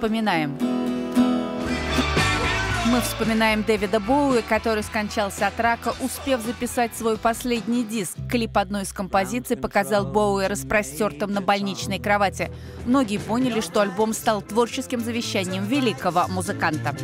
вспоминаем? Мы вспоминаем Дэвида Боуи, который скончался от рака, успев записать свой последний диск. Клип одной из композиций показал Боуи распростертым на больничной кровати. Многие поняли, что альбом стал творческим завещанием великого музыканта.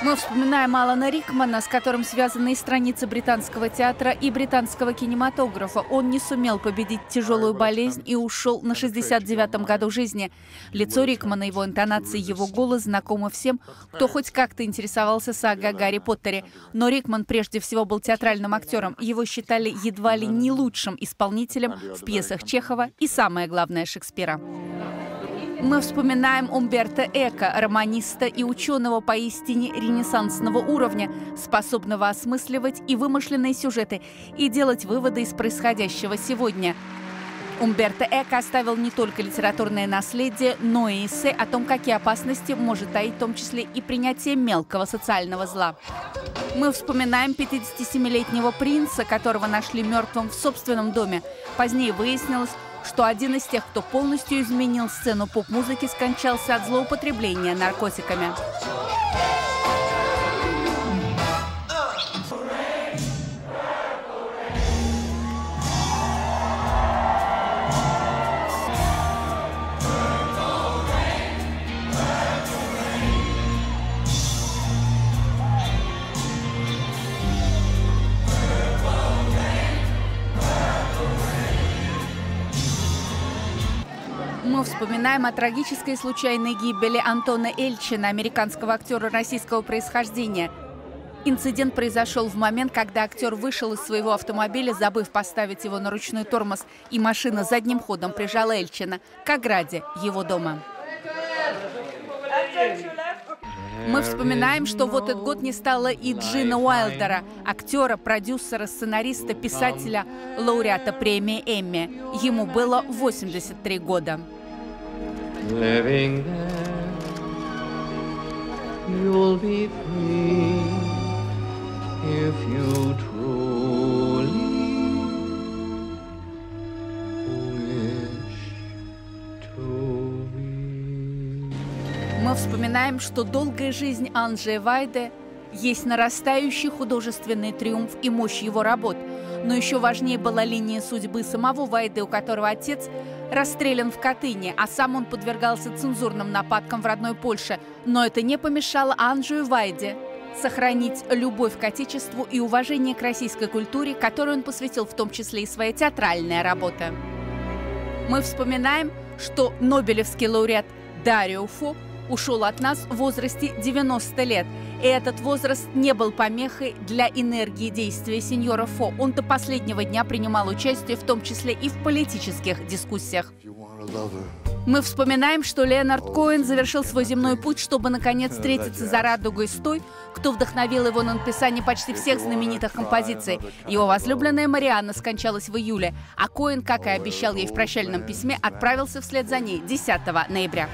Мы вспоминаем Алана Рикмана, с которым связаны и страницы британского театра и британского кинематографа. Он не сумел победить тяжелую болезнь и ушел на 69-м году жизни. Лицо Рикмана, его интонации, его голос знакомы всем, кто хоть как-то интересовался сагой о Гарри Поттере. Но Рикман прежде всего был театральным актером. Его считали едва ли не лучшим исполнителем в пьесах Чехова и, самое главное, Шекспира. Мы вспоминаем Умберто Эко, романиста и ученого поистине ренессансного уровня, способного осмысливать и вымышленные сюжеты, и делать выводы из происходящего сегодня. Умберто Эко оставил не только литературное наследие, но и эссе о том, какие опасности может таить, в том числе и принятие мелкого социального зла. Мы вспоминаем 57-летнего принца, которого нашли мертвым в собственном доме. Позднее выяснилось, что один из тех, кто полностью изменил сцену поп-музыки, скончался от злоупотребления наркотиками. Мы вспоминаем о трагической случайной гибели Антона Эльчина, американского актера российского происхождения. Инцидент произошел в момент, когда актер вышел из своего автомобиля, забыв поставить его на ручной тормоз, и машина задним ходом прижала Эльчина к ограде его дома. Мы вспоминаем, что в этот год не стало и Джина Уайлдера, актера, продюсера, сценариста, писателя, лауреата премии Эмми. Ему было 83 года. Living there, you'll be free if you truly wish to be. Мы вспоминаем, что долгая жизнь Анджея Вайды есть нарастающий художественный триумф и мощь его работ. Но еще важнее была линия судьбы самого Вайды, у которого отец расстрелян в Катыни, а сам он подвергался цензурным нападкам в родной Польше. Но это не помешало Анджею Вайде сохранить любовь к отечеству и уважение к российской культуре, которой он посвятил в том числе и своей театральной работе. Мы вспоминаем, что нобелевский лауреат Дарио Фо ушел от нас в возрасте 90 лет. И этот возраст не был помехой для энергии действия сеньора Фо. Он до последнего дня принимал участие, в том числе и в политических дискуссиях. Мы вспоминаем, что Леонард Коэн завершил свой земной путь, чтобы наконец встретиться за радугой с той, кто вдохновил его на написание почти всех знаменитых композиций. Его возлюбленная Марианна скончалась в июле, а Коэн, как и обещал ей в прощальном письме, отправился вслед за ней 10 ноября.